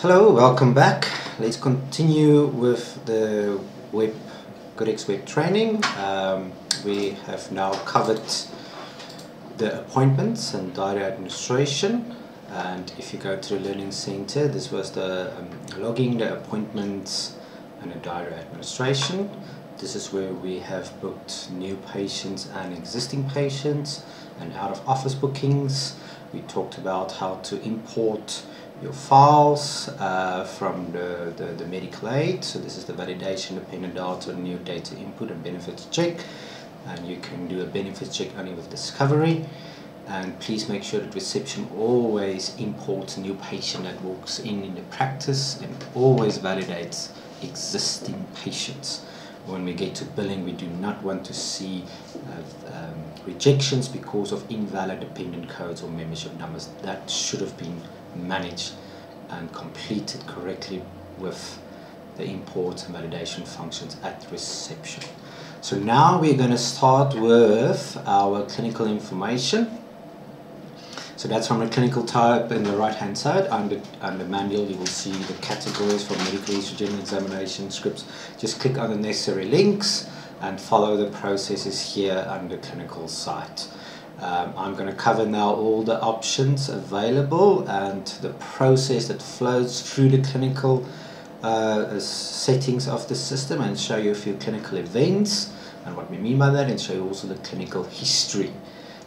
Hello, welcome back. Let's continue with the GoodX Web training. We have now covered the appointments and diary administration, and if you go to the learning center, this was the logging, the appointments and the diary administration. This is where we have booked new patients and existing patients and out of office bookings. We talked about how to import your files from the medical aid. So this is the validation dependent data, new data input and benefits check. And you can do a benefits check only with discovery. And please make sure that reception always imports new patient that walks in the practice and always validates existing patients. When we get to billing, we do not want to see rejections because of invalid dependent codes or membership numbers. That should have been managed and completed correctly with the import and validation functions at reception. So now we're going to start with our clinical information. So that's from the clinical tab in the right hand side. Under manual you will see the categories for medical history, general examination, scripts. Just click on the necessary links and follow the processes here under clinical site. I'm going to cover now all the options available and the process that flows through the clinical settings of the system, and show you a few clinical events and what we mean by that, and show you also the clinical history.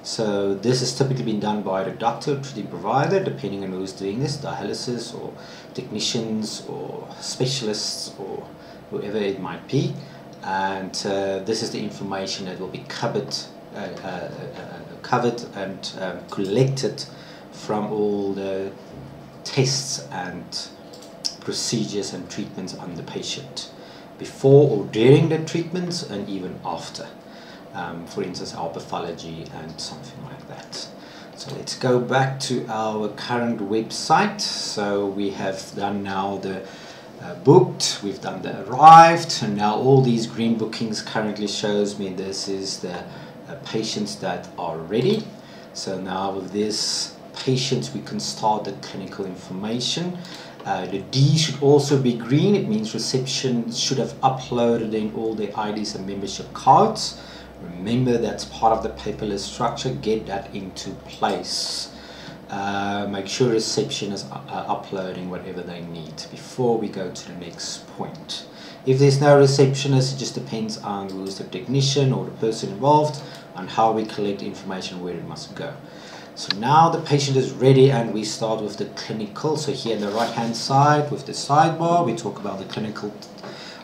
So this has typically been done by the doctor, treating provider, depending on who's doing this, dialysis or technicians or specialists or whoever it might be. And this is the information that will be covered and collected from all the tests and procedures and treatments on the patient, before or during the treatments and even after. For instance, our pathology and something like that. So let's go back to our current website. So we have done now the booked, we've done the arrived, and now all these green bookings currently shows me this is the patients that are ready. So now with these patients we can start the clinical information. The D should also be green. It means reception should have uploaded in all their IDs and membership cards. Remember, that's part of the paperless structure. Get that into place. Make sure reception is uploading whatever they need before we go to the next point. If there's no receptionist, it just depends on who's the technician or the person involved and how we collect information, where it must go. So now the patient is ready and we start with the clinical. So here on the right hand side with the sidebar, we talk about the clinical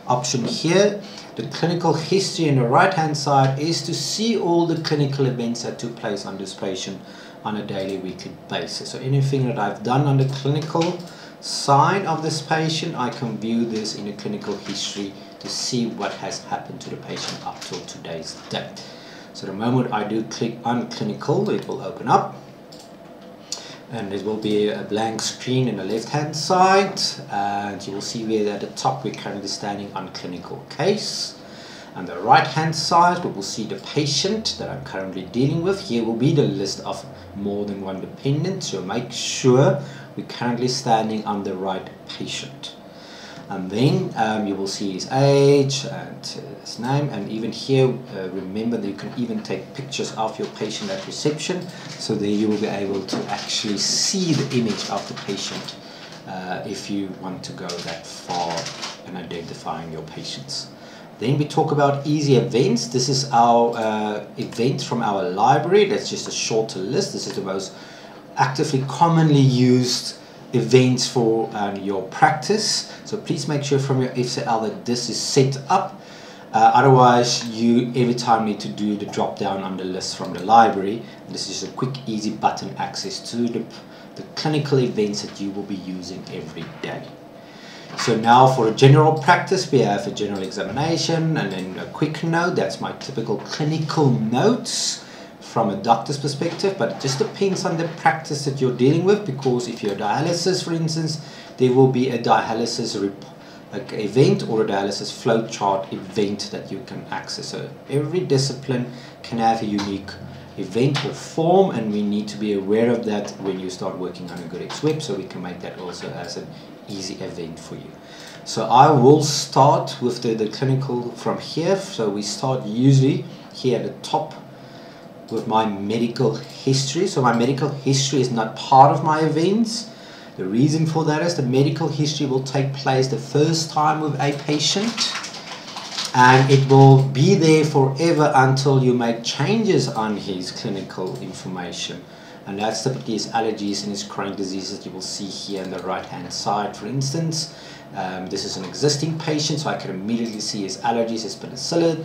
option here. The clinical history on the right hand side is to see all the clinical events that took place on this patient on a daily, weekly basis. So anything that I've done on the clinical side of this patient, I can view this in the clinical history to see what has happened to the patient up till today's date. So the moment I do click on clinical, it will open up and it will be a blank screen on the left hand side, and you will see where at the top we're currently standing on clinical case. On the right hand side we will see the patient that I'm currently dealing with. Here will be the list of more than one dependent, so make sure we're currently standing on the right patient. And then you will see his age and his name, and even here remember that you can even take pictures of your patient at reception, so there you will be able to actually see the image of the patient if you want to go that far in identifying your patients. Then we talk about easy events. This is our events from our library. That's just a shorter list. This is the most actively commonly used events for your practice, so please make sure from your FCL that this is set up, otherwise you every time need to do the drop down on the list from the library. And this is a quick easy button access to the clinical events that you will be using every day. So now for a general practice, we have a general examination and then a quick note. That's my typical clinical notes from a doctor's perspective, but it just depends on the practice that you're dealing with, because if you're dialysis, for instance, there will be a dialysis event or a dialysis flowchart event that you can access. So every discipline can have a unique eventual form, and we need to be aware of that when you start working on a GoodX Web, so we can make that also as an easy event for you. So I will start with the clinical from here. So we start usually here at the top with my medical history. So my medical history is not part of my events. The reason for that is the medical history will take place the first time with a patient, and it will be there forever until you make changes on his clinical information. And that's typically his allergies and his chronic diseases you will see here on the right hand side, for instance. This is an existing patient, so I can immediately see his allergies, his penicillin,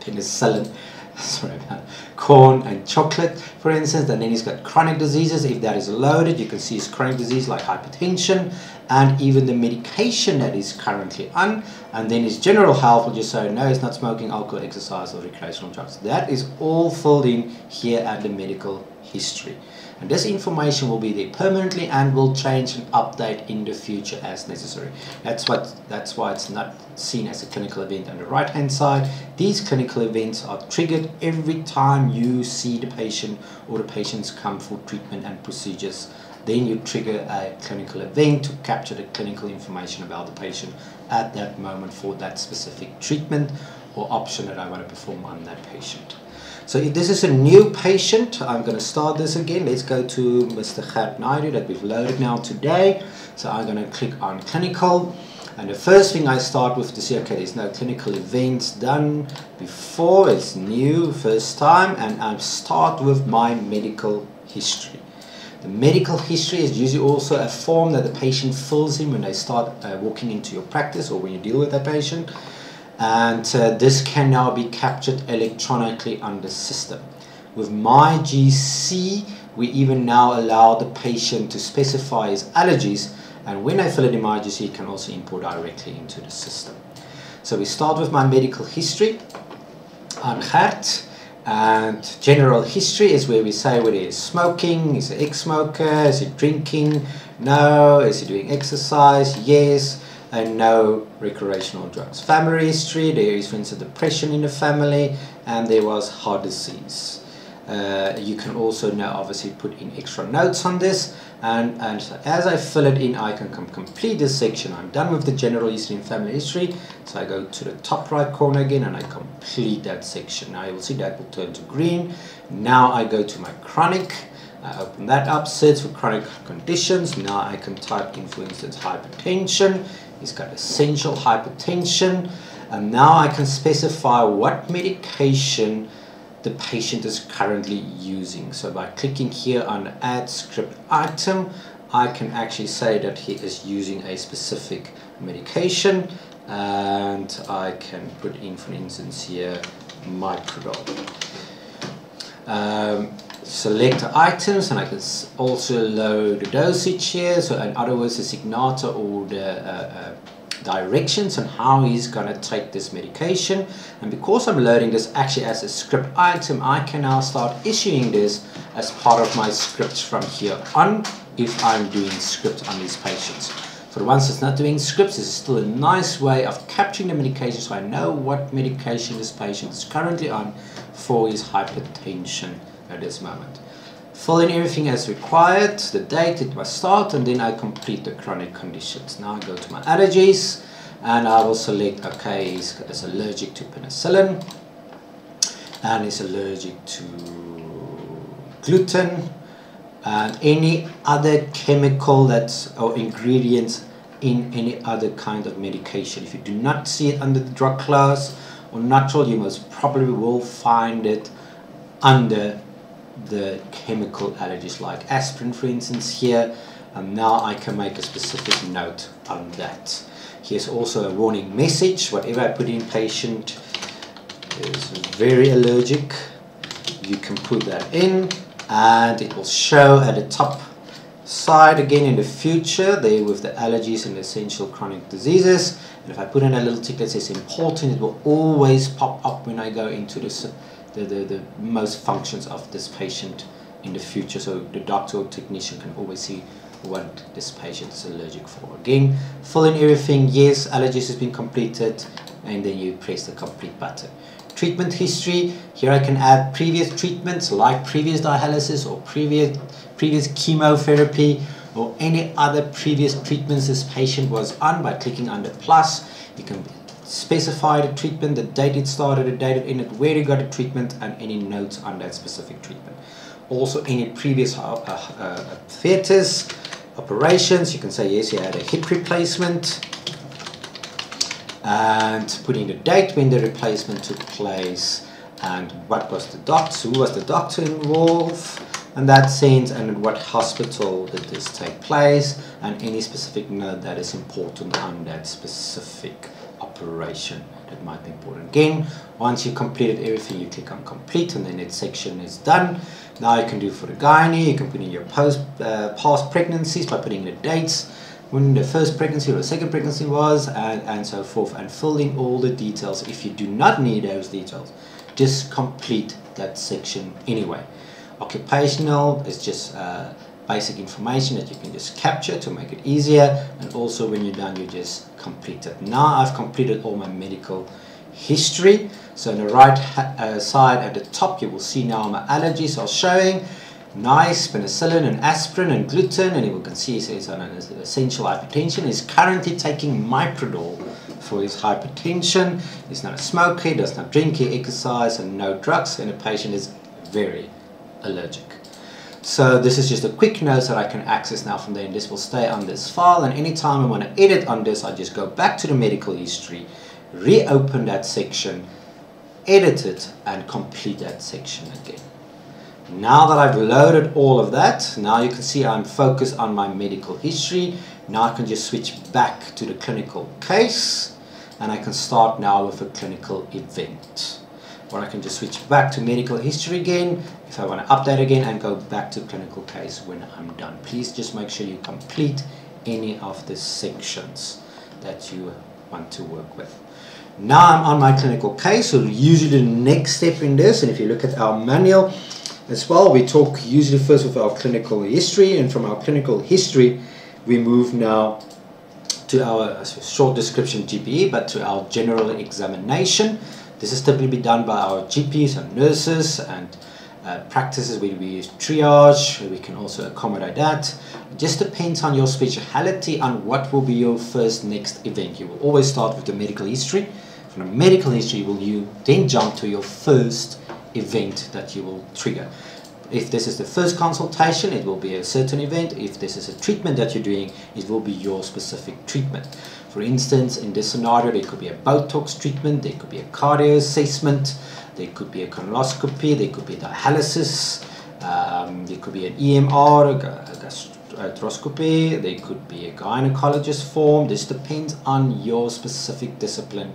penicillin, sorry about corn and chocolate, for instance. And then he's got chronic diseases. If that is loaded, you can see his chronic disease like hypertension and even the medication that he's currently on. And then his general health will just say, no, he's not smoking, alcohol, exercise or recreational drugs. That is all filled in here at the medical history, and this information will be there permanently and will change and update in the future as necessary. That's why it's not seen as a clinical event on the right hand side. These clinical events are triggered every time you see the patient or the patients come for treatment and procedures. Then you trigger a clinical event to capture the clinical information about the patient at that moment for that specific treatment or option that I want to perform on that patient. So if this is a new patient, I'm going to start this again. Let's go to Mr. Gert Naidoo that we've loaded now today. So I'm going to click on clinical. And the first thing I start with to see, okay, there's no clinical events done before. It's new, first time. And I start with my medical history. The medical history is usually also a form that the patient fills in when they start walking into your practice or when you deal with that patient. And this can now be captured electronically on the system. With MyGC, we even now allow the patient to specify his allergies, and when I fill it in MyGC, it can also import directly into the system. So we start with my medical history on Gert, and general history is where we say whether he's smoking, is he ex-smoker, is he drinking, no, is he doing exercise, yes, and no recreational drugs. Family history, there is, for instance, depression in the family, and there was heart disease. You can also now obviously put in extra notes on this, and so as I fill it in, I can complete this section. I'm done with the general history and family history, so I go to the top right corner again and I complete that section. Now you will see that will turn to green. Now I go to my chronic. I open that up, search for chronic conditions. Now I can type in, for instance, hypertension. He's got essential hypertension, and now I can specify what medication the patient is currently using. So by clicking here on add script item, I can actually say that he is using a specific medication, and I can put in, for instance, here Miprodol. Select items, and I can also load the dosage here. So in other words, the signature or the directions on how he's going to take this medication. And because I'm loading this actually as a script item, I can now start issuing this as part of my scripts from here on, if I'm doing scripts on these patients. For the ones that's not doing scripts, this is still a nice way of capturing the medication, so I know what medication this patient is currently on for his hypertension at this moment. Fill in everything as required, the date, it must start, and then I complete the chronic conditions. Now I go to my allergies, and I will select, okay, he's allergic to penicillin, and he's allergic to gluten, and any other chemical that's, or ingredients in any other kind of medication. If you do not see it under the drug class or natural, you most probably will find it under the chemical allergies, like aspirin, for instance, here. And now I can make a specific note on that. Here's also a warning message. Whatever I put in, patient is very allergic, you can put that in, and it will show at the top side again in the future there with the allergies and essential chronic diseases. And if I put in a little tick that says important, it will always pop up when I go into the most functions of this patient in the future, so the doctor or technician can always see what this patient is allergic for. Again, fill in everything, yes, allergies has been completed, and then you press the complete button. Treatment history, here I can add previous treatments like previous dialysis or previous chemotherapy or any other previous treatments this patient was on by clicking under plus. You can specify the treatment, the date it started, the date it ended, where you got the treatment, and any notes on that specific treatment. Also any previous theatres, operations, you can say yes, you had a hip replacement, and put in the date when the replacement took place, and what was the doctor, who was the doctor involved in that sense, and what hospital did this take place, and any specific note that is important on that specific operation that might be important. Again, once you've completed everything, you click on complete, and then that section is done. Now you can do for the gynae, you can put in your past pregnancies by putting the dates, when the first pregnancy or the second pregnancy was, and so forth, and fill in all the details. If you do not need those details, just complete that section anyway. Occupational is just basic information that you can just capture to make it easier, and also when you're done, you just complete it. Now I've completed all my medical history. So on the right side at the top, you will see now my allergies are showing. Nice, penicillin and aspirin and gluten, and you can see it says on an essential hypertension. He's currently taking Miprodol for his hypertension. He's not a smoker, he does not drink, he exercises, and no drugs, and the patient is very allergic. So this is just a quick note that I can access now from there, and this will stay on this file, and anytime I want to edit on this, I just go back to the medical history, reopen that section, edit it, and complete that section again. Now that I've loaded all of that, now you can see I'm focused on my medical history. Now I can just switch back to the clinical case, and I can start now with a clinical event. Or I can just switch back to medical history again if I want to update again, and go back to clinical case when I'm done. Please just make sure you complete any of the sections that you want to work with. Now I'm on my clinical case, so usually the next step in this, and if you look at our manual as well, we talk usually first with our clinical history, and from our clinical history we move now to our short description GPE, but to our general examination. This is typically done by our GPs and nurses and practices where we use triage. We can also accommodate that. It just depends on your speciality and what will be your first next event. You will always start with the medical history. From the medical history, you then jump to your first event that you will trigger. If this is the first consultation, it will be a certain event. If this is a treatment that you're doing, it will be your specific treatment. For instance, in this scenario, there could be a Botox treatment, there could be a cardio assessment, there could be a colonoscopy, there could be dialysis, there could be an EMR, a gastroscopy, there could be a gynecologist form. This depends on your specific discipline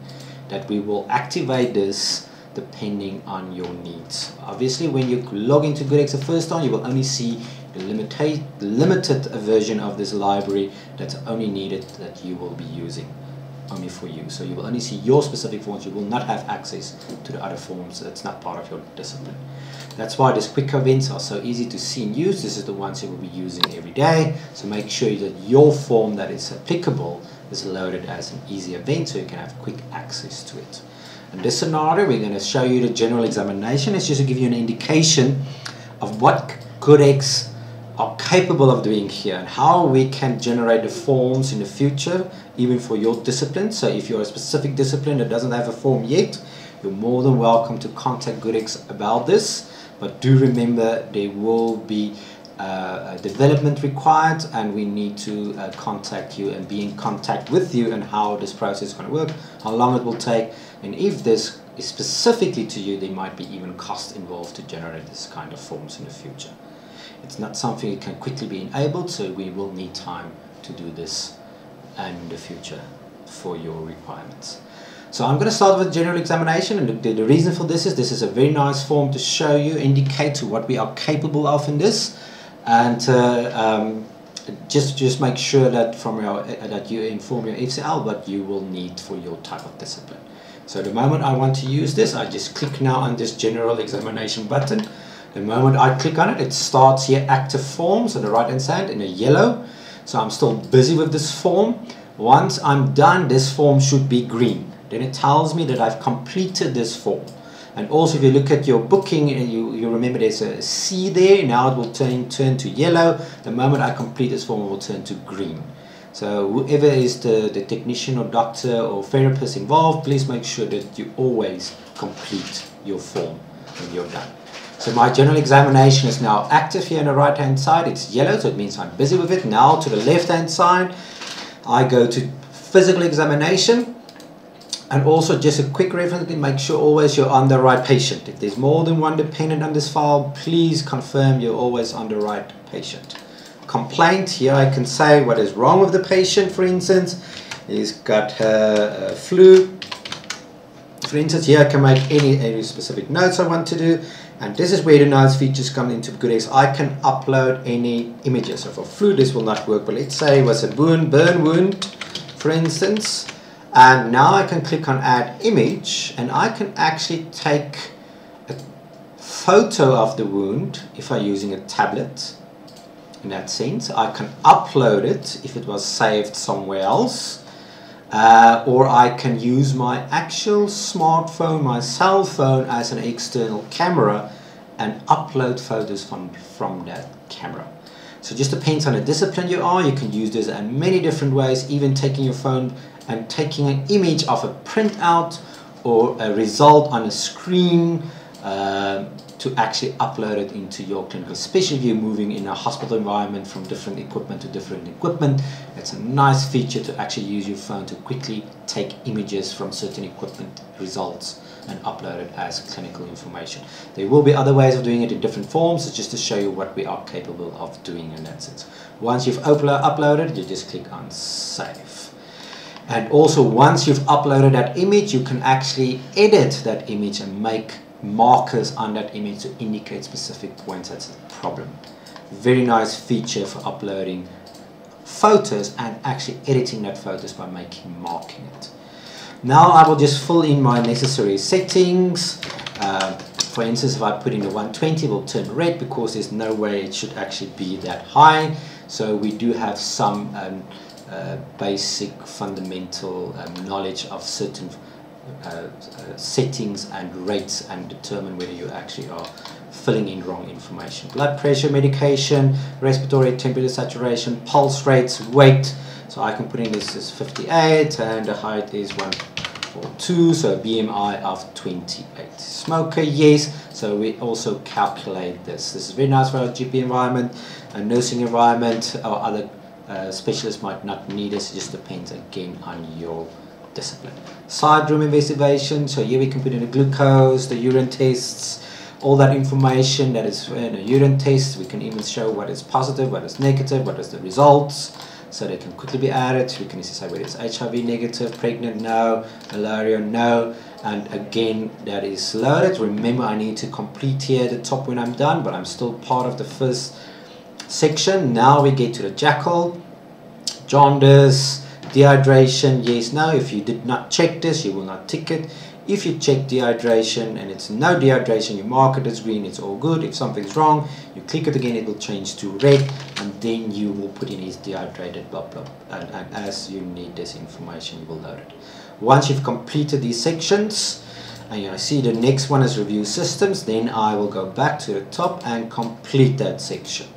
that we will activate this depending on your needs. Obviously, when you log into GoodX the first time, you will only see the limited version of this library that's only needed, that you will be using only for you. So you will only see your specific forms. You will not have access to the other forms. That's not part of your discipline. That's why these quick events are so easy to see and use. This is the ones you will be using every day. So make sure that your form that is applicable is loaded as an easy event so you can have quick access to it. In this scenario, we're going to show you the general examination. It's just to give you an indication of what GoodX are capable of doing here and how we can generate the forms in the future, even for your discipline. So if you're a specific discipline that doesn't have a form yet, you're more than welcome to contact GoodX about this, but do remember there will be development required, and we need to contact you and be in contact with you and how this process is going to work, how long it will take, and if this is specifically to you, there might be even cost involved to generate this kind of forms in the future. It's not something that can quickly be enabled, so we will need time to do this in the future for your requirements. So I'm going to start with general examination, and the reason for this is a very nice form to show you, indicate to what we are capable of in this, and just make sure that that you inform your FCL what you will need for your type of discipline. So the moment I want to use this, I just click now on this general examination button, The moment I click on it, it starts here, active forms on the right hand side in a yellow. So I'm still busy with this form. Once I'm done, this form should be green. Then it tells me that I've completed this form. And also if you look at your booking and you remember there's a C there, now it will turn to yellow. The moment I complete this form, it will turn to green. So whoever is the technician or doctor or therapist involved, please make sure that you always complete your form when you're done. So my general examination is now active here on the right hand side. It's yellow, so it means I'm busy with it. Now to the left hand side, I go to physical examination. And also just a quick reference, make sure always you're on the right patient. If there's more than one dependent on this file, please confirm you're always on the right patient. Complaint, here I can say what is wrong with the patient, for instance. He's got a flu. For instance, here I can make any specific notes I want to do. And this is where the nice features come into GoodX. I can upload any images. So for flu, this will not work. But let's say it was a burn wound, for instance. And now I can click on add image and I can actually take a photo of the wound if I'm using a tablet in that sense. I can upload it if it was saved somewhere else or I can use my actual smartphone, my cell phone as an external camera and upload photos from that camera. So it just depends on the discipline you are. You can use this in many different ways, even taking your phone and taking an image of a printout or a result on a screen to actually upload it into your clinic, especially if you're moving in a hospital environment from different equipment to different equipment. It's a nice feature to actually use your phone to quickly take images from certain equipment results and upload it as clinical information. There will be other ways of doing it in different forms, it's just to show you what we are capable of doing in that sense. Once you've uploaded, you just click on save. And also once you've uploaded that image, you can actually edit that image and make markers on that image to indicate specific points. That's a problem. Very nice feature for uploading photos and actually editing that photos by marking it. Now I will just fill in my necessary settings. For instance, if I put in the 120, it will turn red because there's no way it should actually be that high. So we do have some basic fundamental knowledge of certain settings and rates and determine whether you actually are filling in wrong information. Blood pressure, medication, respiratory, temperature, saturation, pulse rates, weight. So I can put in this is 58 and the height is 142, so BMI of 28. Smoker, yes, so we also calculate this. This is very nice for our GP environment, a nursing environment, or other specialists might not need this. It just depends again on your discipline. Side room investigation, so here we can put in the glucose, the urine tests, all that information that is in a urine test. We can even show what is positive, what is negative, what is the results. So they can quickly be added. We can say whether it's HIV negative, pregnant, no, malaria, no. And again, that is loaded. Remember, I need to complete here the top when I'm done, but I'm still part of the first section. Now we get to the jackal, jaundice, dehydration, yes, no. If you did not check this, you will not tick it. If you check dehydration and it's no dehydration, you mark it as green, it's all good. If something's wrong, you click it again, it will change to red, and then you will put in is dehydrated, blah, blah, and as you need this information, you will load it. Once you've completed these sections, and I see the next one is review systems, then I will go back to the top and complete that section.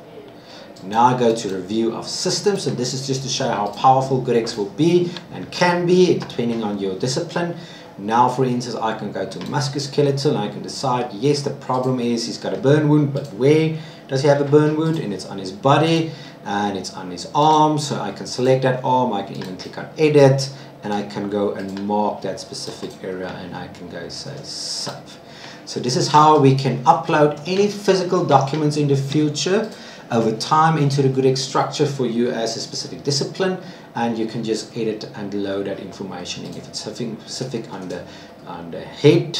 Now I go to review of systems, and this is just to show how powerful GoodX will be and can be, depending on your discipline. Now, for instance, I can go to musculoskeletal and I can decide, yes, the problem is he's got a burn wound, but where does he have a burn wound? And it's on his body and it's on his arm. So I can select that arm, I can even click on edit, and I can go and mark that specific area and I can go say save. So this is how we can upload any physical documents in the future over time into the GoodX structure for you as a specific discipline, and you can just edit and load that information in. If it's something specific on the head,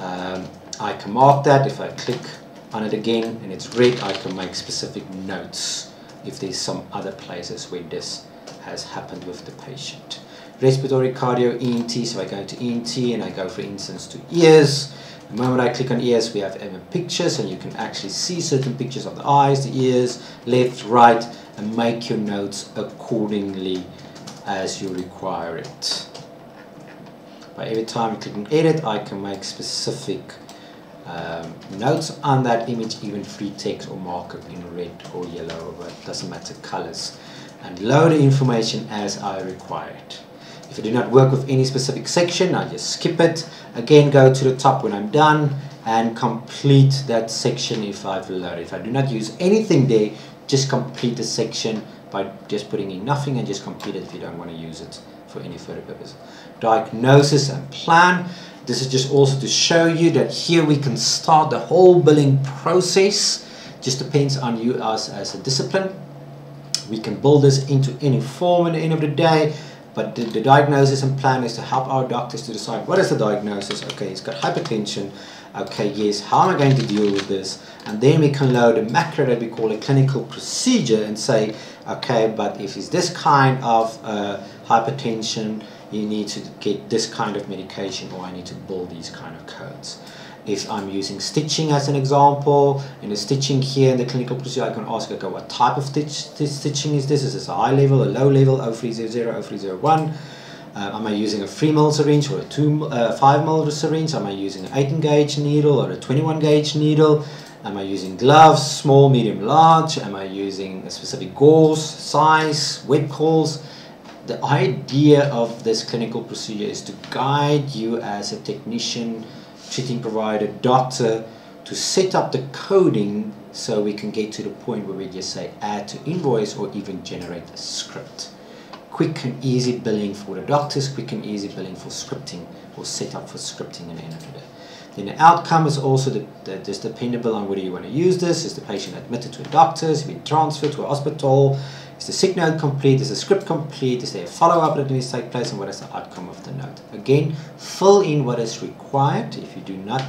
I can mark that. If I click on it again and it's red, I can make specific notes if there's some other places where this has happened with the patient. Respiratory, cardio, ENT, so I go to ENT and I go, for instance, to ears. The moment I click on ears, we have pictures, and you can actually see certain pictures of the eyes, the ears, left, right, and make your notes accordingly as you require it. But every time I click on edit, I can make specific notes on that image, even free text or markup in red or yellow, but it doesn't matter, colors, and load the information as I require it. If you do not work with any specific section, I just skip it. Again, go to the top when I'm done and complete that section if I've loaded. If I do not use anything there, just complete the section by just putting in nothing and just complete it if you don't want to use it for any further purpose. Diagnosis and plan. This is just also to show you that here we can start the whole billing process. Just depends on you as a discipline. We can build this into any form at the end of the day. But the diagnosis and plan is to help our doctors to decide what is the diagnosis. Okay, he's got hypertension. Okay, yes, how am I going to deal with this? And then we can load a macro that we call a clinical procedure and say, okay, but if it's this kind of hypertension, you need to get this kind of medication, or I need to build these kind of codes. If I'm using stitching as an example, in the stitching here in the clinical procedure, I can ask, okay, what type of stitching is this? Is this a high level, a low level, 0300, 0301? Am I using a 3 ml syringe or a 5 ml syringe? Am I using an 18-gauge needle or a 21-gauge needle? Am I using gloves, small, medium, large? Am I using a specific gauze, size, wet calls? The idea of this clinical procedure is to guide you as a technician, treating provider, doctor, to set up the coding so we can get to the point where we just say add to invoice or even generate a script. Quick and easy billing for the doctors, quick and easy billing for scripting or setup for scripting at the end of the day. Then the outcome is also just dependable on whether you want to use this. Is the patient admitted to a doctor? Has he been transferred to a hospital? Is the sick note complete? Is the script complete? Is there a follow-up that needs to take place? And what is the outcome of the note? Again, fill in what is required. If you do not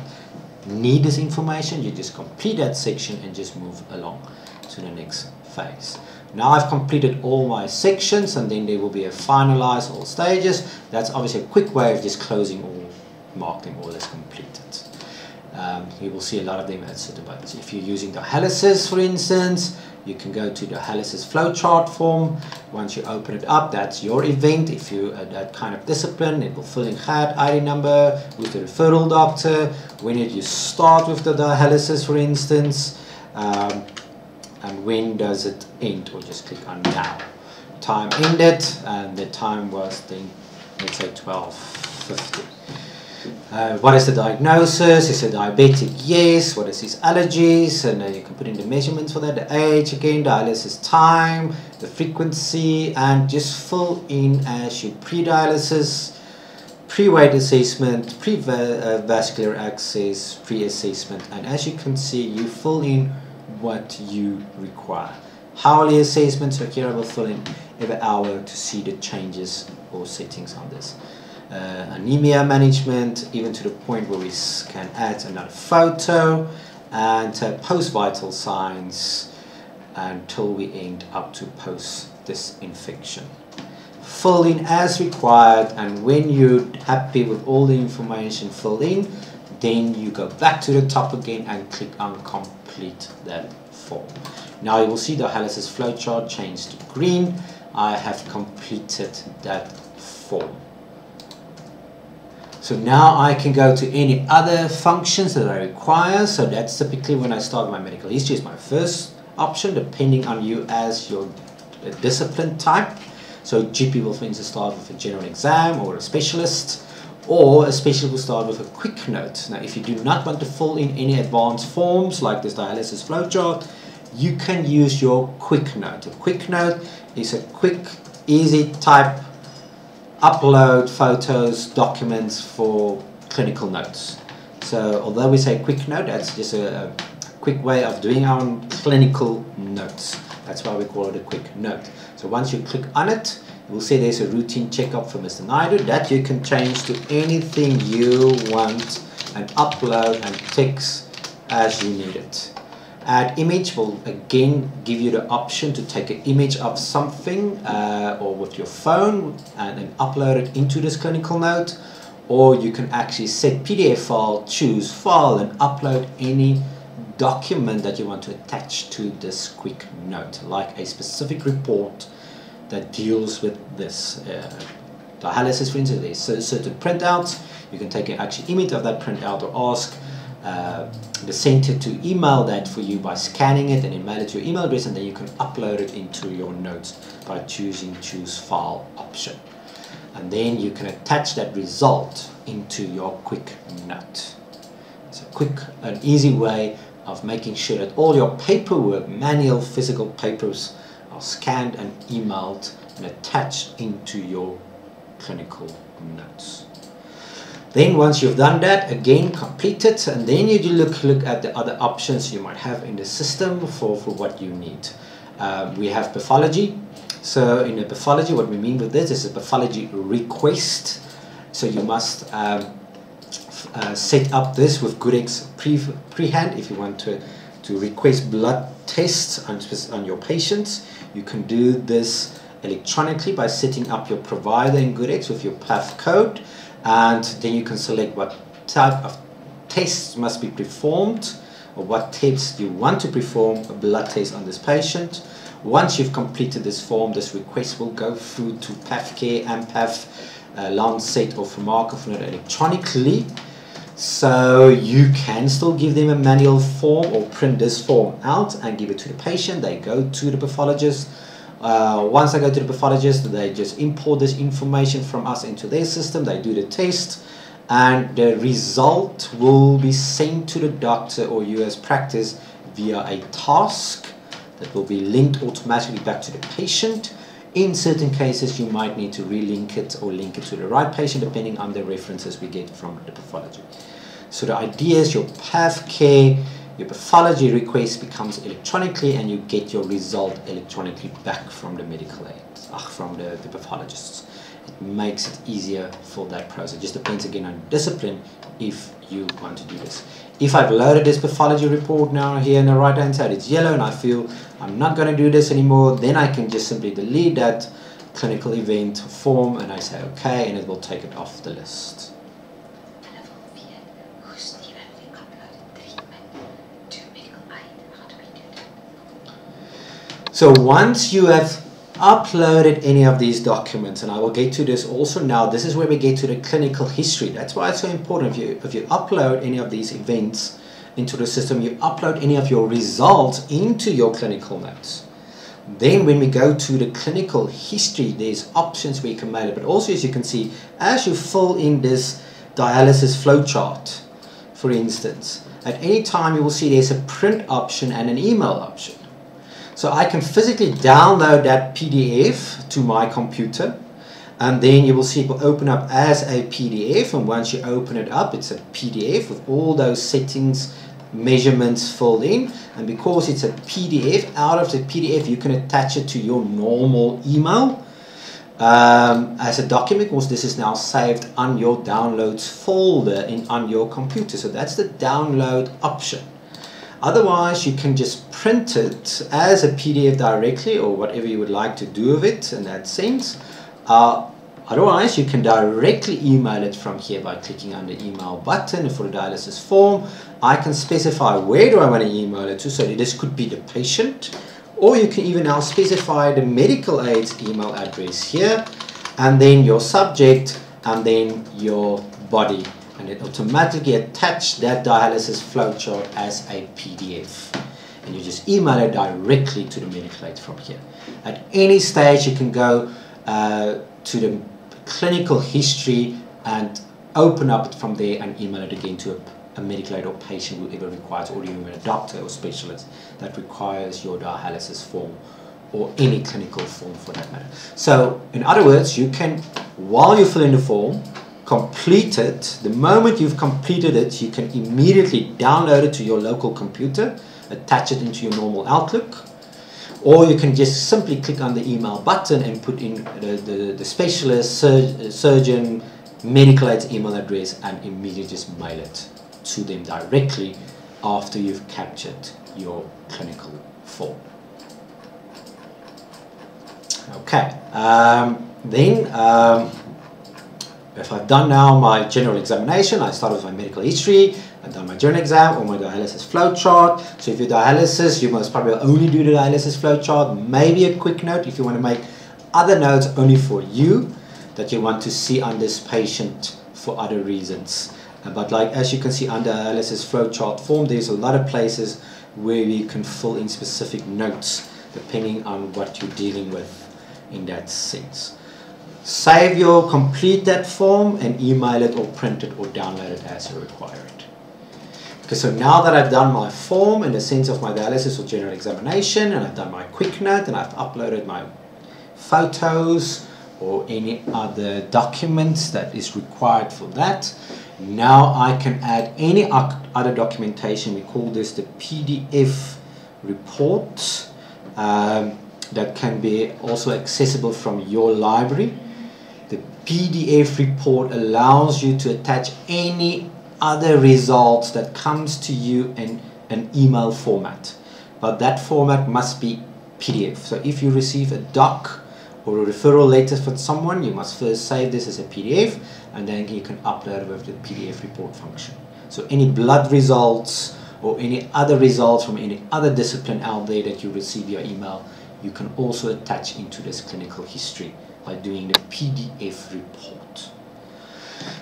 need this information, you just complete that section and just move along to the next phase. Now I've completed all my sections, and then there will be a finalize all stages. That's obviously a quick way of just closing all, mark them all as completed. You will see a lot of them at certain buttons. If you're using dialysis, for instance, you can go to the dialysis flowchart form. Once you open it up, that's your event. If you're that kind of discipline, it will fill in GAD, ID number, with the referral doctor, when did you start with the dialysis, for instance, and when does it end, or just click on now. Time ended, and the time was, then, let's say 12:50. What is the diagnosis? Is it diabetic? Yes. What is his allergies? And you can put in the measurements for that, the age, again, dialysis time, the frequency, and just fill in as your pre-dialysis, pre-weight assessment, pre-vascular access, pre-assessment, and as you can see, you fill in what you require. Hourly assessment, so here I will fill in every hour to see the changes or settings on this. Anemia management, even to the point where we can add another photo, and post-vital signs until we end up to post-disinfection. Fill in as required, and when you're happy with all the information filled in, then you go back to the top again and click on complete that form. Now you will see the dialysis flowchart change to green. I have completed that form. So now I can go to any other functions that I require. So that's typically when I start my medical history, is my first option, depending on you as your discipline type. So GP will, for instance, start with a general exam or a specialist, or a specialist will start with a quick note. Now, if you do not want to fill in any advanced forms like this dialysis flowchart, you can use your quick note. A quick note is a quick, easy type upload photos, documents for clinical notes. So although we say quick note, that's just a quick way of doing our own clinical notes. That's why we call it a quick note. So once you click on it, you will see there's a routine checkup for Mr. Naidoo that you can change to anything you want and upload and text as you need it. Add image will again give you the option to take an image of something or with your phone and then upload it into this clinical note, or you can actually set PDF file, choose file, and upload any document that you want to attach to this quick note, like a specific report that deals with this dialysis, for instance. There's certain printouts. You can take an actual image of that printout or ask the center to email that for you by scanning it and email it to your email address, and then you can upload it into your notes by choosing choose file option, and then you can attach that result into your quick note. It's a quick and easy way of making sure that all your paperwork, manual physical papers, are scanned and emailed and attached into your clinical notes. Then once you've done that, again complete it, and then you do look at the other options you might have in the system for what you need. We have pathology. So in a pathology, what we mean with this is a pathology request. So you must set up this with GoodX prehand. If you want to request blood tests on your patients, you can do this electronically by setting up your provider in GoodX with your path code, and then you can select what type of tests must be performed or what tests you want to perform a blood test on this patient. Once you've completed this form, this request will go through to Pathcare, Ampath, Lancet or Pharmacophenol electronically. So you can still give them a manual form or print this form out and give it to the patient. They go to the pathologist. Once I go to the pathologist, they just import this information from us into their system. They do the test, and the result will be sent to the doctor or you as practice via a task that will be linked automatically back to the patient. In certain cases, you might need to relink it or link it to the right patient, depending on the references we get from the pathology. So the idea is your Pathcare, your pathology request becomes electronically, and you get your result electronically back from the medical aid, from the pathologists. It makes it easier for that process. It just depends again on discipline if you want to do this. If I've loaded this pathology report now here on the right hand side, it's yellow, and I feel I'm not going to do this anymore, then I can just simply delete that clinical event form and I say okay, and it will take it off the list. So once you have uploaded any of these documents, and I will get to this also now, this is where we get to the clinical history. That's why it's so important. If you upload any of these events into the system, you upload any of your results into your clinical notes. Then when we go to the clinical history, there's options where you can mail it, but also as you can see, as you fill in this dialysis flowchart, for instance, at any time you will see there's a print option and an email option. So I can physically download that PDF to my computer, and then you will see it will open up as a PDF, and once you open it up, it's a PDF with all those settings, measurements filled in, and because it's a PDF, out of the PDF you can attach it to your normal email as a document, because this is now saved on your downloads folder on your computer. So that's the download option. Otherwise, you can just print it as a PDF directly, or whatever you would like to do with it in that sense. Otherwise, you can directly email it from here by clicking on the email button for the dialysis form. I can specify where do I want to email it to, so this could be the patient, or you can even now specify the medical aid's email address here, and then your subject, and then your body. And it automatically attaches that dialysis flowchart as a PDF, and you just email it directly to the medical aid from here. At any stage you can go to the clinical history and open up it from there and email it again to a medical aid or patient, whoever requires, or even a doctor or specialist that requires your dialysis form or any clinical form for that matter. So in other words, you can, while you fill in the form, complete it. The moment you've completed it, you can immediately download it to your local computer, attach it into your normal Outlook, or you can just simply click on the email button and put in the specialist, surgeon, medical aid's email address, and immediately just mail it to them directly after you've captured your clinical form. Okay, If I've done now my general examination, I start with my medical history, I've done my journal exam or my dialysis flow chart. So if you do dialysis, you must probably only do the dialysis flow chart. Maybe a quick note if you want to make other notes only for you that you want to see on this patient for other reasons. But like as you can see under dialysis flow chart form, there's a lot of places where you can fill in specific notes depending on what you're dealing with in that sense. Save your complete that form and email it or print it or download it as you require it. Okay, so now that I've done my form in the sense of my dialysis or general examination, and I've done my quick note, and I've uploaded my photos or any other documents that is required for that, now I can add any other documentation. We call this the PDF report that can be also accessible from your library. The PDF report allows you to attach any other results that comes to you in an email format, but that format must be PDF. So if you receive a doc or a referral letter from someone, you must first save this as a PDF and then you can upload it with the PDF report function. So any blood results or any other results from any other discipline out there that you receive your email, you can also attach into this clinical history by doing the PDF report.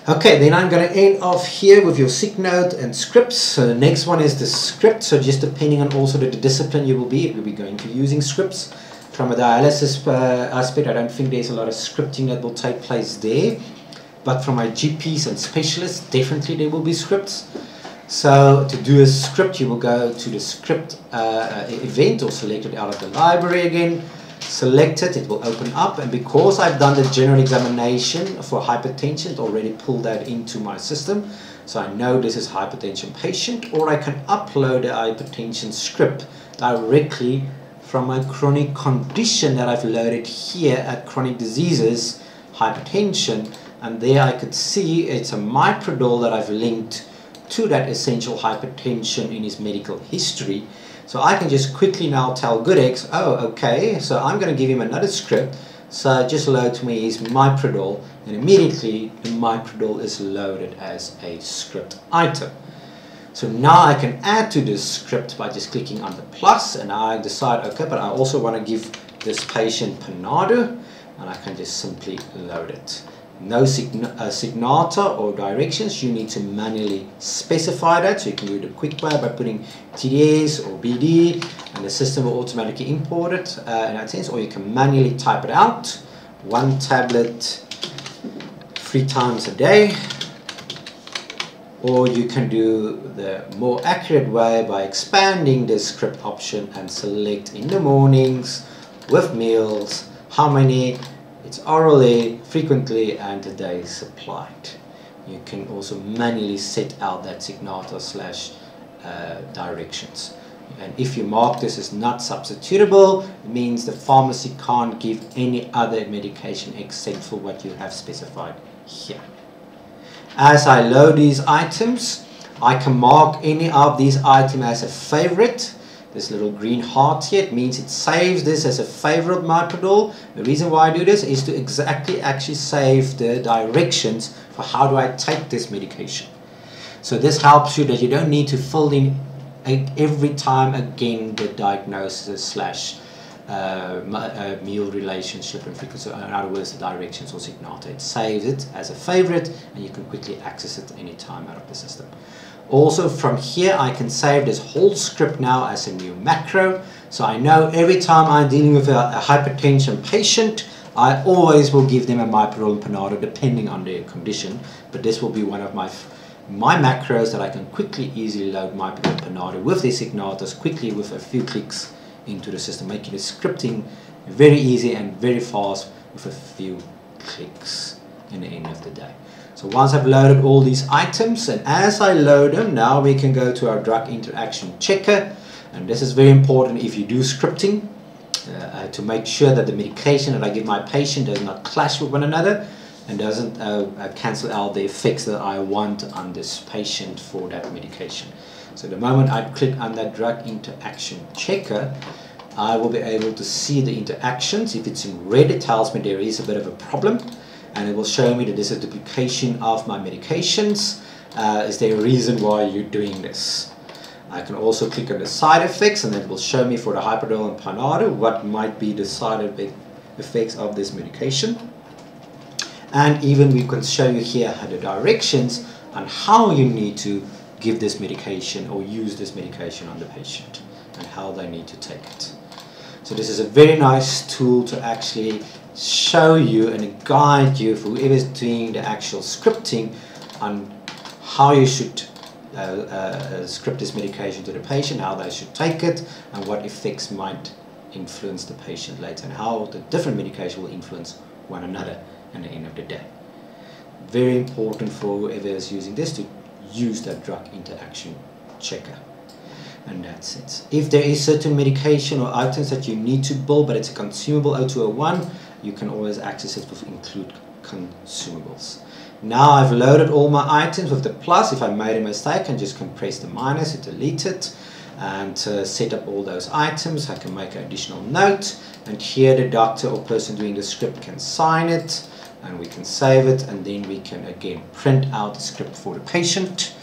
Okay, then I'm going to end off here with your sick note and scripts. So the next one is the script. So just depending on also the discipline you will be, if you'll be going to using scripts. From a dialysis aspect, I don't think there's a lot of scripting that will take place there. But from my GPs and specialists, definitely there will be scripts. So to do a script, you will go to the script event or select it out of the library again. Select it, it will open up. And because I've done the general examination for hypertension, it already pulled that into my system. So I know this is hypertension patient, or I can upload the hypertension script directly from my chronic condition that I've loaded here at chronic diseases, hypertension. And there I could see it's a Miprodol that I've linked to that essential hypertension in his medical history. So I can just quickly now tell GoodX, oh, okay, so I'm going to give him another script. So just load to me his Miprodol, and immediately the Miprodol is loaded as a script item. So now I can add to this script by just clicking on the plus, and I decide, okay, but I also want to give this patient Panado, and I can just simply load it. No signata or directions, you need to manually specify that. So you can do the quick way by putting TDS or BD, and the system will automatically import it in that sense, or you can manually type it out. One tablet 3 times a day. Or you can do the more accurate way by expanding the script option and select in the mornings, with meals, how many, it's orally, frequently, and the day supplied. You can also manually set out that signata / directions. And if you mark this as not substitutable, it means the pharmacy can't give any other medication except for what you have specified here. As I load these items, I can mark any of these items as a favorite. This little green heart here, it means it saves this as a favorite Miprodol. The reason why I do this is to actually save the directions for how do I take this medication. So this helps you that you don't need to fill in every time again the diagnosis / meal relationship and frequency, in other words the directions or signata. It saves it as a favorite and you can quickly access it any time out of the system. Also from here I can save this whole script now as a new macro, so I know every time I'm dealing with a hypertension patient I always will give them a Miprodol and Panado depending on their condition, but this will be one of my macros that I can quickly easily load Miprodol and Panado with these signatas quickly with a few clicks into the system, making the scripting very easy and very fast with a few clicks in the end of the day. So once I've loaded all these items, and as I load them, now we can go to our drug interaction checker, and this is very important if you do scripting to make sure that the medication that I give my patient does not clash with one another and doesn't cancel out the effects that I want on this patient for that medication. So the moment I click on that drug interaction checker, I will be able to see the interactions. If it's in red, it tells me there is a bit of a problem. and it will show me that this is duplication of my medications. Is there a reason why you're doing this? I can also click on the side effects, and it will show me for the Miprodol and Panado what might be the side effects of this medication. And even we can show you here the directions on how you need to give this medication or use this medication on the patient and how they need to take it. So this is a very nice tool to actually show you and guide you for whoever's doing the actual scripting on how you should script this medication to the patient, how they should take it, and what effects might influence the patient later, and how the different medications will influence one another at the end of the day. Very important for whoever is using this to use that drug interaction checker. And that's it. If there is certain medication or items that you need to bill, but it's a consumable 0201, you can always access it with include consumables. Now I've loaded all my items with the plus. If I made a mistake, I can just compress the minus and delete it and set up all those items. I can make an additional note, and here the doctor or person doing the script can sign it, and we can save it, and then we can again print out the script for the patient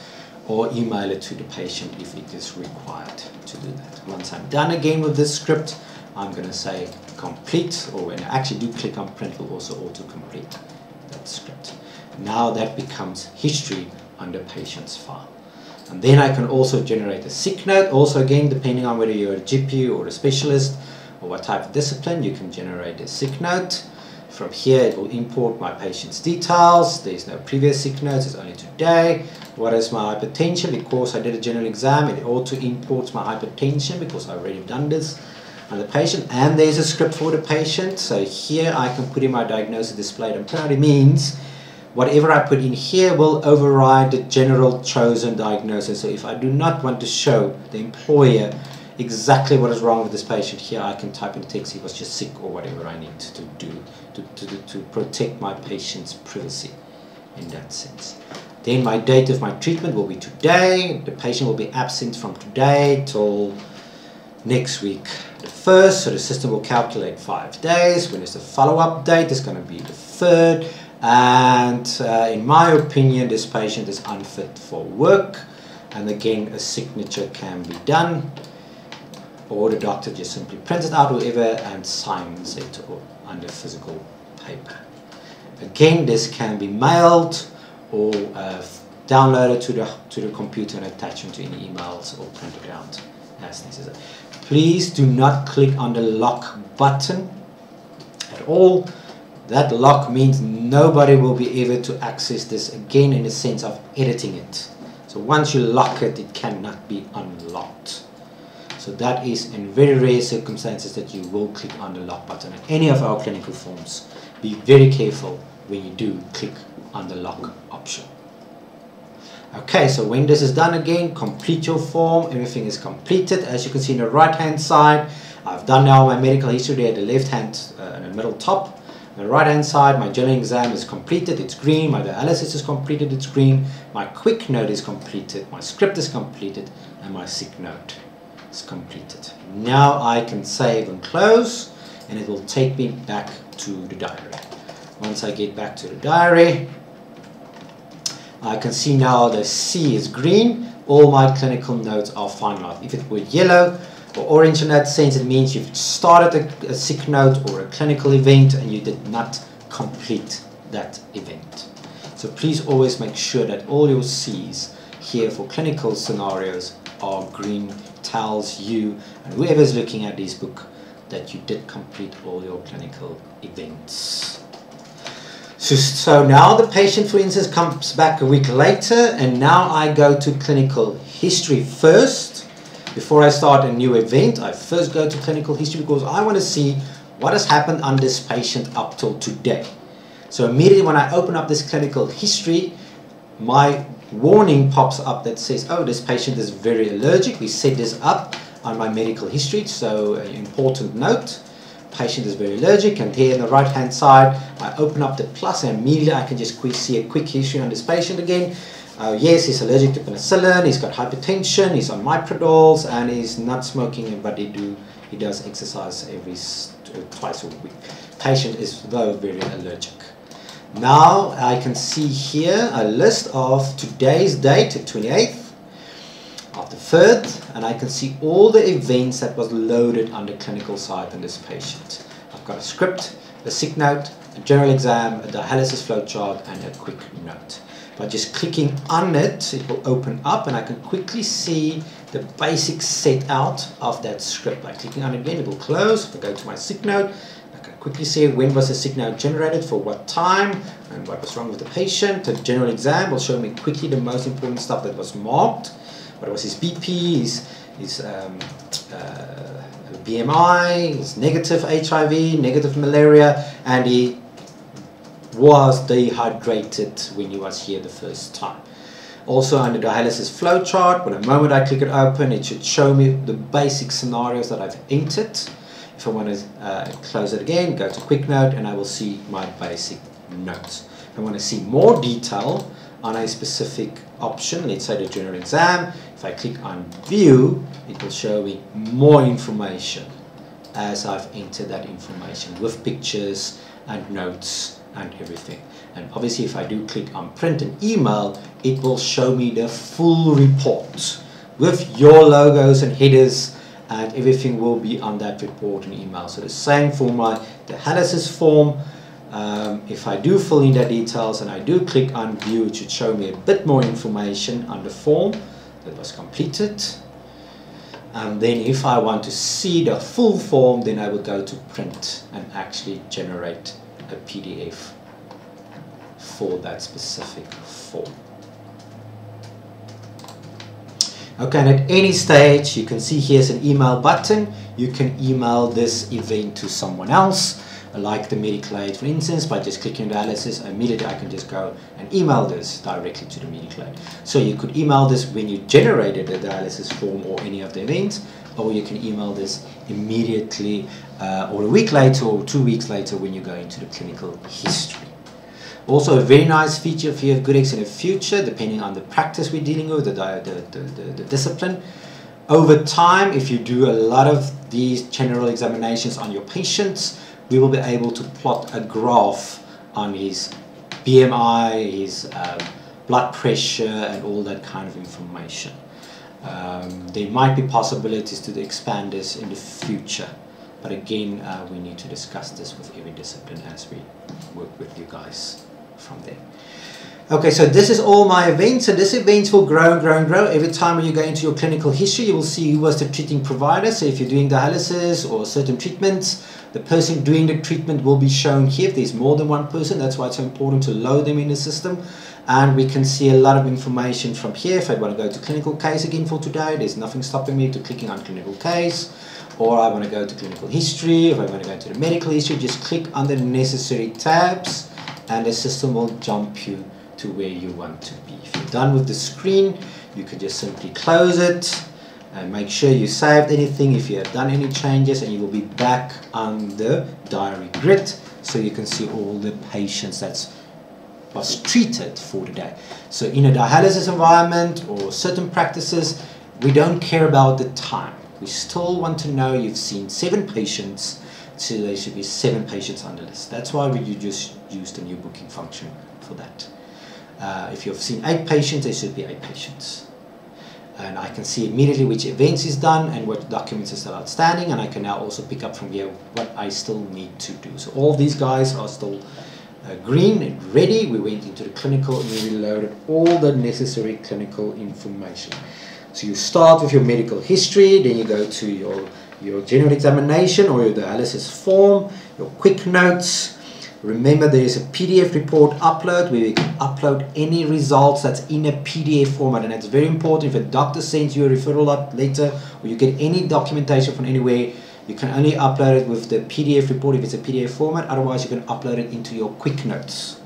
or email it to the patient if it is required to do that. Once I'm done again with this script, I'm going to say complete, or when I actually do click on print, will also auto-complete that script. Now that becomes history on the patient's file. And then I can also generate a sick note. Also again, depending on whether you're a GP or a specialist or what type of discipline, you can generate a sick note. From here, it will import my patient's details. There's no previous sick notes, it's only today. What is my hypertension? Because I did a general exam, it auto-imports my hypertension because I've already done this on the patient. And there's a script for the patient. So here I can put in my diagnosis displayed on Panado. Means whatever I put in here will override the general chosen diagnosis. So if I do not want to show the employer exactly what is wrong with this patient, here I can type in text, he was just sick, or whatever I need to do to protect my patient's privacy in that sense. Then my date of my treatment will be today. The patient will be absent from today till next week the 1st, so the system will calculate 5 days. When is the follow-up date? It's going to be the 3rd, and in my opinion this patient is unfit for work, and again a signature can be done. Or the doctor just simply prints it out, whoever, and signs it under physical paper. Again, this can be mailed or downloaded to the computer and attached into any emails or printed out as necessary. Please do not click on the lock button at all. That lock means nobody will be able to access this again in the sense of editing it. So once you lock it, it cannot be unlocked. So that is in very rare circumstances that you will click on the lock button. In any of our clinical forms, be very careful when you do click on the lock option. Okay, so when this is done again, complete your form. Everything is completed. As you can see on the right-hand side, I've done now my medical history there at the left-hand in the middle top. On the right-hand side, my general exam is completed. It's green. My dialysis is completed. It's green. My quick note is completed. My script is completed, and my sick note is completed. Now I can save and close, and it will take me back to the diary. Once I get back to the diary, I can see now the C is green. All my clinical notes are finalized. If it were yellow or orange in that sense, it means you've started a sick note or a clinical event and you did not complete that event. So please always make sure that all your C's here for clinical scenarios are green. Tells you and whoever's looking at this book that you did complete all your clinical events. So now the patient, for instance, comes back a week later, and now I go to clinical history first. Before I start a new event, I first go to clinical history because I want to see what has happened on this patient up till today. So immediately when I open up this clinical history, my warning pops up that says, oh, this patient is very allergic. We set this up on my medical history, so an important note. Patient is very allergic, and here on the right hand side I open up the plus, and immediately I can just see a quick history on this patient again. Yes, he's allergic to penicillin, he's got hypertension, he's on Miprodols, and he's not smoking, but he does exercise twice a week. Patient is though very allergic. Now I can see here a list of today's date, 28th of the 3rd, and I can see all the events that was loaded on the clinical side in this patient. I've got a script, a sick note, a general exam, a dialysis flowchart, and a quick note. By just clicking on it, it will open up and I can quickly see the basic set out of that script. By clicking on it again, it will close. If I go to my sick note, I can quickly see when was the sick note generated, for what time, and what was wrong with the patient. The general exam will show me quickly the most important stuff that was marked. What was his BP, his BMI, his negative HIV, negative malaria, and he was dehydrated when he was here the first time. Also on the dialysis flowchart, when the moment I click it open, it should show me the basic scenarios that I've entered. If I want to close it again, go to quick note and I will see my basic notes. If I want to see more detail on a specific option, let's say the general exam, if I click on view, it will show me more information as I've entered that information with pictures and notes and everything. And obviously if I do click on print and email, it will show me the full report with your logos and headers, and everything will be on that report and email. So the same for my dialysis form, if I do fill in the details and I do click on view, it should show me a bit more information on the form that was completed. And then if I want to see the full form, then I will go to print and actually generate a PDF for that specific form. Okay, and at any stage you can see here's an email button. You can email this event to someone else, like the medical aid for instance. By just clicking dialysis, immediately I can just go and email this directly to the medical aid. So you could email this when you generated the dialysis form or any of the events, or you can email this immediately or a week later or 2 weeks later when you go into the clinical history. Also a very nice feature if you have GoodX in the future, depending on the practice we're dealing with, the discipline. Over time, if you do a lot of these general examinations on your patients, we will be able to plot a graph on his BMI, his blood pressure and all that kind of information. There might be possibilities to expand this in the future, but again we need to discuss this with every discipline as we work with you guys from there. Okay, so this is all my events, and this event will grow and grow and grow. Every time when you go into your clinical history, you will see who was the treating provider. So if you're doing dialysis or certain treatments, the person doing the treatment will be shown here. If there's more than one person, that's why it's so important to load them in the system. And we can see a lot of information from here. If I want to go to clinical case again for today, there's nothing stopping me to clicking on clinical case. Or I want to go to clinical history. If I want to go to the medical history, just click on the necessary tabs and the system will jump you to where you want to be. If you're done with the screen, you can just simply close it and make sure you saved anything if you have done any changes, and you will be back on the diary grid so you can see all the patients that's was treated for the day. So in a dialysis environment or certain practices, we don't care about the time. We still want to know you've seen 7 patients, so there should be 7 patients on the list. That's why we just use the new booking function for that. If you've seen 8 patients, there should be 8 patients. And I can see immediately which events is done and what documents are still outstanding, and I can now also pick up from here what I still need to do. So all these guys are still green and ready. We went into the clinical and we reloaded all the necessary clinical information. So you start with your medical history, then you go to your general examination or your dialysis form, your quick notes. Remember, there is a PDF report upload where you can upload any results that's in a PDF format, and that's very important. If a doctor sends you a referral later, or you get any documentation from anywhere, you can only upload it with the PDF report if it's a PDF format. Otherwise, you can upload it into your quick notes.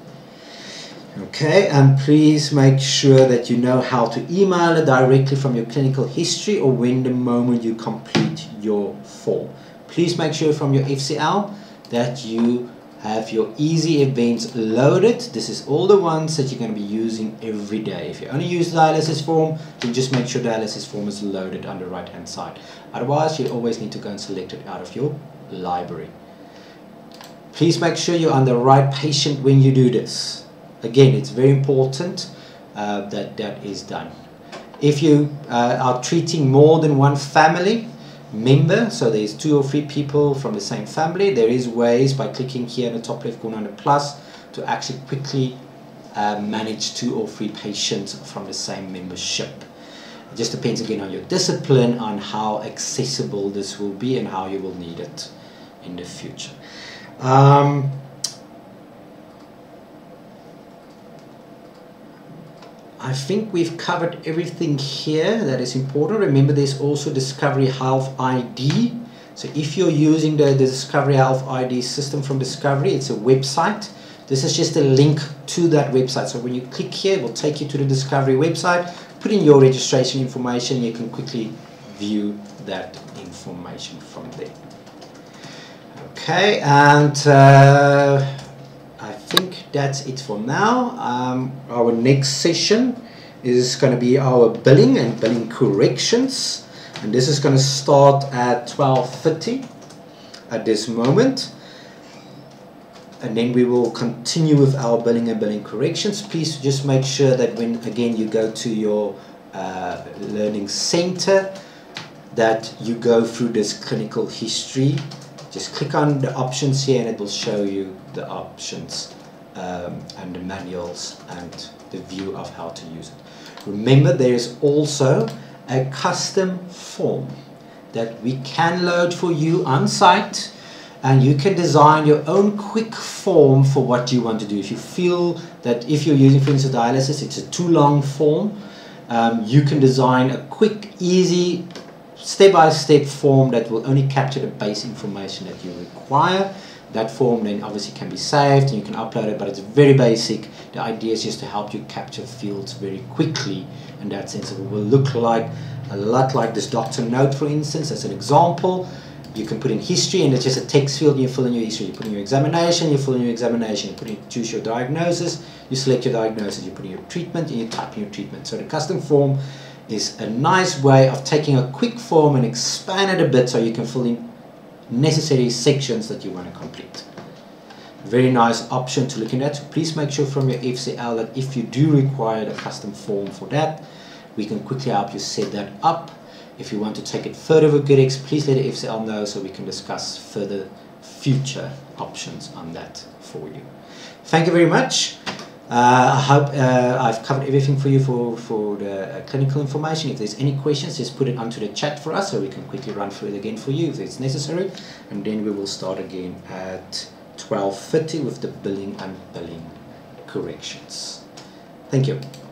Okay, and please make sure that you know how to email it directly from your clinical history or when the moment you complete your form. Please make sure from your FCL that you have your easy events loaded. This is all the ones that you're going to be using every day. If you only use the dialysis form, then just make sure the dialysis form is loaded on the right hand side. Otherwise, you always need to go and select it out of your library. Please make sure you're on the right patient when you do this. Again, it's very important that that is done. If you are treating more than one family member, so there's 2 or 3 people from the same family, there is ways by clicking here in the top left corner on the plus to actually quickly manage 2 or 3 patients from the same membership. It just depends again on your discipline, on how accessible this will be and how you will need it in the future. I think we've covered everything here that is important. Remember, there's also Discovery Health ID. So if you're using the Discovery Health ID system from Discovery, it's a website. This is just a link to that website. So when you click here, it will take you to the Discovery website. Put in your registration information. You can quickly view that information from there. Okay, and I think that's it for now. Our next session is going to be our billing and billing corrections, and this is going to start at 12:30 at this moment, and then we will continue with our billing and billing corrections. Please just make sure that when again you go to your learning center that you go through this clinical history. Just click on the options here and it will show you the options and the manuals and the view of how to use it. Remember, there is also a custom form that we can load for you on site, and you can design your own quick form for what you want to do. If you feel that if you're using, for instance, dialysis, it's a too long form, you can design a quick, easy, step-by-step form that will only capture the base information that you require. That form then obviously can be saved and you can upload it, but it's very basic. The idea is just to help you capture fields very quickly in that sense. It will look like a lot like this doctor note, for instance, as an example. You can put in history, and it's just a text field, and you fill in your history. You put in your examination, you fill in your examination, you put in, choose your diagnosis, you select your diagnosis, you put in your treatment, and you type in your treatment. So the custom form is a nice way of taking a quick form and expand it a bit so you can fill in necessary sections that you want to complete. Very nice option to look at. Please make sure from your FCL that if you do require a custom form for that, we can quickly help you set that up. If you want to take it further with GoodX, please let the FCL know so we can discuss further future options on that for you. Thank you very much. I hope I've covered everything for you for the clinical information. If there's any questions, just put it onto the chat for us so we can quickly run through it again for you if it's necessary. And then we will start again at 12:30 with the billing and billing corrections. Thank you.